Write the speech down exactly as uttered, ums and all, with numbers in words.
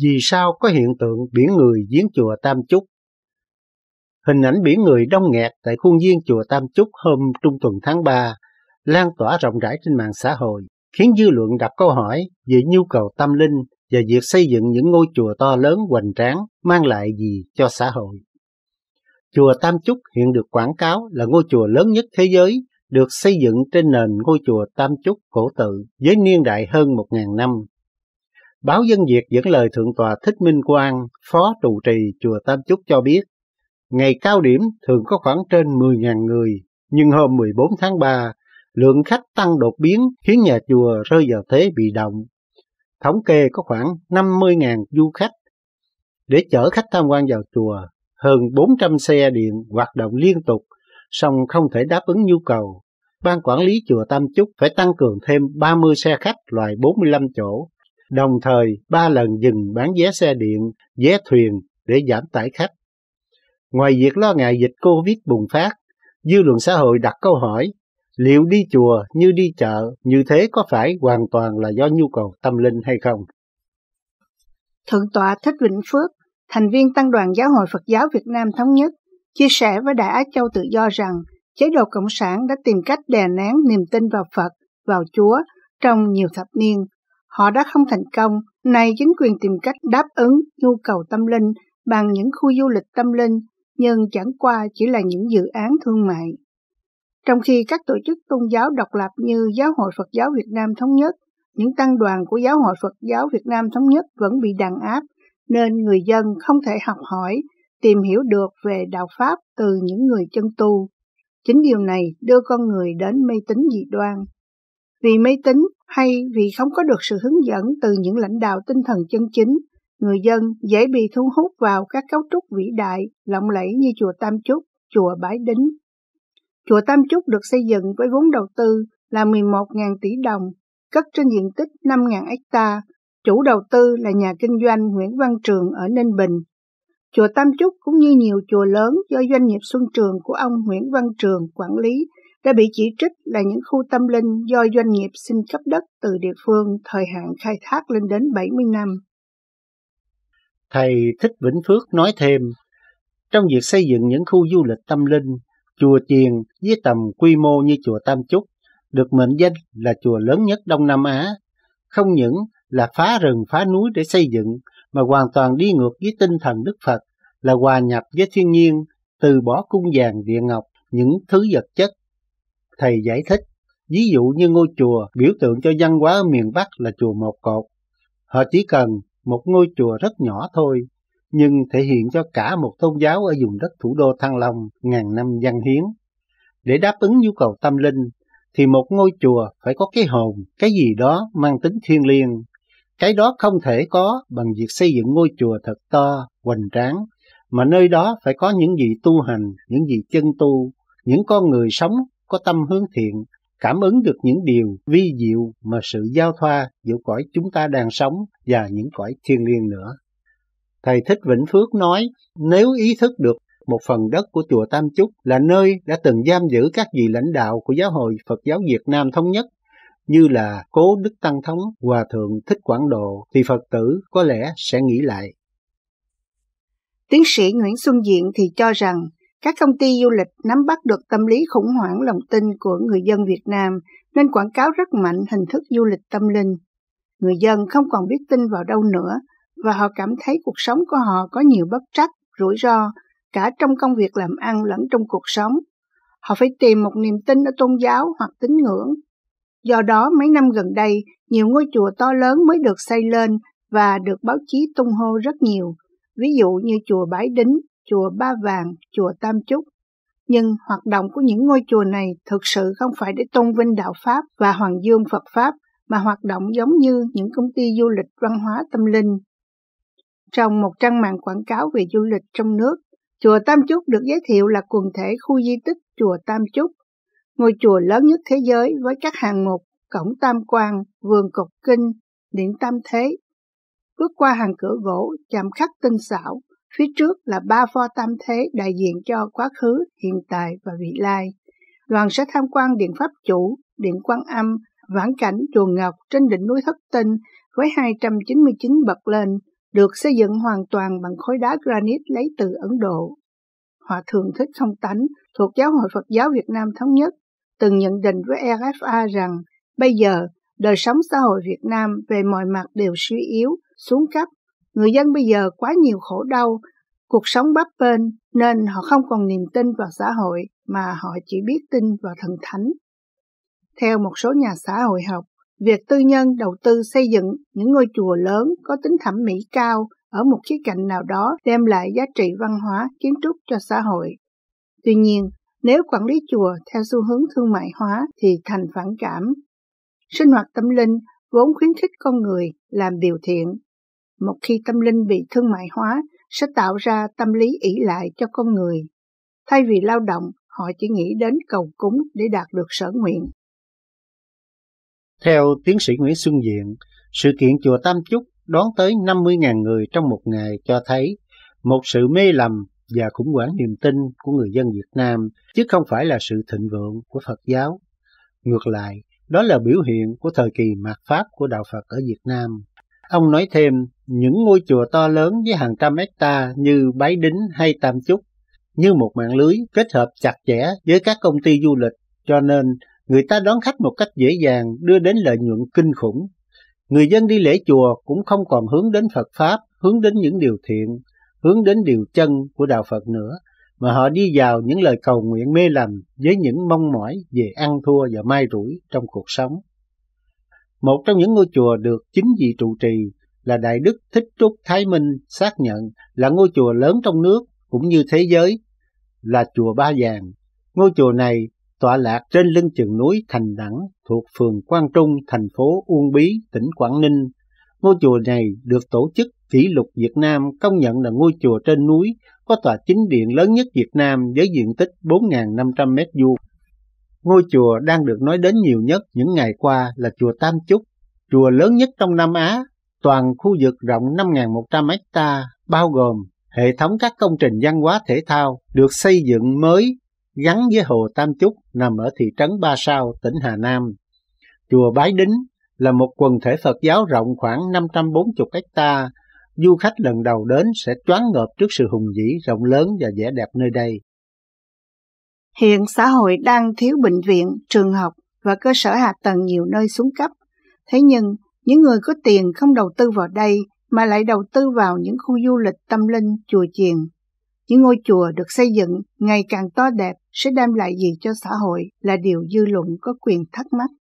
vì sao có hiện tượng biển người viếng chùa Tam Chúc? Hình ảnh biển người đông nghẹt tại khuôn viên chùa Tam Chúc hôm trung tuần tháng ba lan tỏa rộng rãi trên mạng xã hội, khiến dư luận đặt câu hỏi về nhu cầu tâm linh và việc xây dựng những ngôi chùa to lớn hoành tráng mang lại gì cho xã hội. Chùa Tam Chúc hiện được quảng cáo là ngôi chùa lớn nhất thế giới, được xây dựng trên nền ngôi chùa Tam Chúc cổ tự với niên đại hơn một nghìn năm. Báo Dân Việt dẫn lời Thượng tọa Thích Minh Quang, Phó trụ trì chùa Tam Chúc cho biết, ngày cao điểm thường có khoảng trên mười nghìn người, nhưng hôm mười bốn tháng ba, lượng khách tăng đột biến khiến nhà chùa rơi vào thế bị động. Thống kê có khoảng năm mươi nghìn du khách. Để chở khách tham quan vào chùa, hơn bốn trăm xe điện hoạt động liên tục, song không thể đáp ứng nhu cầu. Ban quản lý chùa Tam Chúc phải tăng cường thêm ba mươi xe khách loại bốn mươi lăm chỗ, đồng thời ba lần dừng bán vé xe điện, vé thuyền để giảm tải khách. Ngoài việc lo ngại dịch Covid bùng phát, dư luận xã hội đặt câu hỏi, liệu đi chùa như đi chợ như thế có phải hoàn toàn là do nhu cầu tâm linh hay không? Thượng tọa Thích Vĩnh Phước, thành viên Tăng đoàn Giáo hội Phật giáo Việt Nam Thống Nhất, chia sẻ với Đại Á Châu Tự Do rằng chế độ Cộng sản đã tìm cách đè nén niềm tin vào Phật, vào Chúa trong nhiều thập niên. Họ đã không thành công, nay chính quyền tìm cách đáp ứng nhu cầu tâm linh bằng những khu du lịch tâm linh, nhưng chẳng qua chỉ là những dự án thương mại. Trong khi các tổ chức tôn giáo độc lập như Giáo hội Phật giáo Việt Nam Thống Nhất, những tăng đoàn của Giáo hội Phật giáo Việt Nam Thống Nhất vẫn bị đàn áp, nên người dân không thể học hỏi, tìm hiểu được về đạo Pháp từ những người chân tu. Chính điều này đưa con người đến mê tín dị đoan. Vì mê tín hay vì không có được sự hướng dẫn từ những lãnh đạo tinh thần chân chính, người dân dễ bị thu hút vào các cấu trúc vĩ đại, lộng lẫy như chùa Tam Chúc, chùa Bái Đính. Chùa Tam Chúc được xây dựng với vốn đầu tư là mười một nghìn tỷ đồng, cất trên diện tích năm nghìn hectare. Chủ đầu tư là nhà kinh doanh Nguyễn Văn Trường ở Ninh Bình. Chùa Tam Chúc cũng như nhiều chùa lớn do doanh nghiệp Xuân Trường của ông Nguyễn Văn Trường quản lý đã bị chỉ trích là những khu tâm linh do doanh nghiệp xin cấp đất từ địa phương, thời hạn khai thác lên đến bảy mươi năm. Thầy Thích Vĩnh Phước nói thêm, trong việc xây dựng những khu du lịch tâm linh, chùa Chiền với tầm quy mô như chùa Tam Chúc được mệnh danh là chùa lớn nhất Đông Nam Á, không những là phá rừng phá núi để xây dựng mà hoàn toàn đi ngược với tinh thần Đức Phật là hòa nhập với thiên nhiên, từ bỏ cung vàng địa ngọc, những thứ vật chất. Thầy giải thích, ví dụ như ngôi chùa biểu tượng cho văn hóa ở miền Bắc là chùa Một Cột. Họ chỉ cần một ngôi chùa rất nhỏ thôi, nhưng thể hiện cho cả một tôn giáo ở vùng đất thủ đô Thăng Long ngàn năm văn hiến. Để đáp ứng nhu cầu tâm linh, thì một ngôi chùa phải có cái hồn, cái gì đó mang tính thiêng liêng. Cái đó không thể có bằng việc xây dựng ngôi chùa thật to, hoành tráng, mà nơi đó phải có những vị tu hành, những vị chân tu, những con người sống có tâm hướng thiện, cảm ứng được những điều vi diệu mà sự giao thoa giữa cõi chúng ta đang sống và những cõi thiêng liêng nữa. Thầy Thích Vĩnh Phước nói, nếu ý thức được một phần đất của chùa Tam Chúc là nơi đã từng giam giữ các vị lãnh đạo của Giáo hội Phật giáo Việt Nam Thống Nhất, như là cố Đức Tăng Thống Hòa Thượng Thích Quảng Độ, thì Phật tử có lẽ sẽ nghĩ lại. Tiến sĩ Nguyễn Xuân Diện thì cho rằng, các công ty du lịch nắm bắt được tâm lý khủng hoảng lòng tin của người dân Việt Nam nên quảng cáo rất mạnh hình thức du lịch tâm linh. Người dân không còn biết tin vào đâu nữa và họ cảm thấy cuộc sống của họ có nhiều bất trắc, rủi ro, cả trong công việc làm ăn lẫn trong cuộc sống. Họ phải tìm một niềm tin ở tôn giáo hoặc tín ngưỡng. Do đó, mấy năm gần đây, nhiều ngôi chùa to lớn mới được xây lên và được báo chí tung hô rất nhiều, ví dụ như chùa Bái Đính, chùa Ba Vàng, chùa Tam Chúc. Nhưng hoạt động của những ngôi chùa này thực sự không phải để tôn vinh đạo Pháp và hoàng dương Phật Pháp, mà hoạt động giống như những công ty du lịch văn hóa tâm linh. Trong một trang mạng quảng cáo về du lịch trong nước, chùa Tam Chúc được giới thiệu là quần thể khu di tích chùa Tam Chúc, ngôi chùa lớn nhất thế giới với các hạng mục cổng Tam Quan, vườn Cột Kinh, điện Tam Thế. Bước qua hàng cửa gỗ, chạm khắc tinh xảo, phía trước là ba pho Tam Thế đại diện cho quá khứ, hiện tại và vị lai. Đoàn sẽ tham quan điện Pháp Chủ, điện Quan Âm, vãng cảnh chùa Ngọc trên đỉnh núi Thất Tinh với hai trăm chín mươi chín bậc lên, được xây dựng hoàn toàn bằng khối đá granite lấy từ Ấn Độ. Hòa thượng Thích Thông Tánh thuộc Giáo hội Phật giáo Việt Nam Thống Nhất từng nhận định với R F A rằng bây giờ đời sống xã hội Việt Nam về mọi mặt đều suy yếu, xuống cấp. Người dân bây giờ quá nhiều khổ đau, cuộc sống bấp bênh nên họ không còn niềm tin vào xã hội mà họ chỉ biết tin vào thần thánh. Theo một số nhà xã hội học, việc tư nhân đầu tư xây dựng những ngôi chùa lớn có tính thẩm mỹ cao ở một khía cạnh nào đó đem lại giá trị văn hóa, kiến trúc cho xã hội. Tuy nhiên, nếu quản lý chùa theo xu hướng thương mại hóa thì thành phản cảm. Sinh hoạt tâm linh vốn khuyến khích con người làm điều thiện. Một khi tâm linh bị thương mại hóa sẽ tạo ra tâm lý ỷ lại cho con người. Thay vì lao động, họ chỉ nghĩ đến cầu cúng để đạt được sở nguyện. Theo tiến sĩ Nguyễn Xuân Diện, sự kiện Chùa Tam Chúc đón tới năm mươi nghìn người trong một ngày cho thấy một sự mê lầm và khủng hoảng niềm tin của người dân Việt Nam, chứ không phải là sự thịnh vượng của Phật giáo. Ngược lại, đó là biểu hiện của thời kỳ mạt Pháp của Đạo Phật ở Việt Nam. Ông nói thêm, những ngôi chùa to lớn với hàng trăm hecta như Bái Đính hay Tam Chúc, như một mạng lưới kết hợp chặt chẽ với các công ty du lịch, cho nên người ta đón khách một cách dễ dàng, đưa đến lợi nhuận kinh khủng. Người dân đi lễ chùa cũng không còn hướng đến Phật Pháp, hướng đến những điều thiện, hướng đến điều chân của Đạo Phật nữa, mà họ đi vào những lời cầu nguyện mê lầm với những mong mỏi về ăn thua và mai rủi trong cuộc sống. Một trong những ngôi chùa được chính vị trụ trì là Đại Đức Thích Trúc Thái Minh xác nhận là ngôi chùa lớn trong nước cũng như thế giới, là Chùa Ba Vàng. Ngôi chùa này tọa lạc trên lưng chừng núi Thành Đẳng thuộc phường Quang Trung, thành phố Uông Bí, tỉnh Quảng Ninh. Ngôi chùa này được tổ chức kỷ lục Việt Nam công nhận là ngôi chùa trên núi có tòa chính điện lớn nhất Việt Nam với diện tích bốn nghìn năm trăm mét vuông. Ngôi chùa đang được nói đến nhiều nhất những ngày qua là chùa Tam Chúc, chùa lớn nhất trong Nam Á, toàn khu vực rộng năm nghìn một trăm héc ta, bao gồm hệ thống các công trình văn hóa thể thao được xây dựng mới gắn với hồ Tam Chúc nằm ở thị trấn Ba Sao, tỉnh Hà Nam. Chùa Bái Đính là một quần thể Phật giáo rộng khoảng năm trăm bốn mươi héc ta. Du khách lần đầu đến sẽ choáng ngợp trước sự hùng vĩ, rộng lớn và vẻ đẹp nơi đây. Hiện xã hội đang thiếu bệnh viện, trường học và cơ sở hạ tầng nhiều nơi xuống cấp. Thế nhưng, những người có tiền không đầu tư vào đây mà lại đầu tư vào những khu du lịch tâm linh, chùa chiền. Những ngôi chùa được xây dựng ngày càng to đẹp sẽ đem lại gì cho xã hội là điều dư luận có quyền thắc mắc.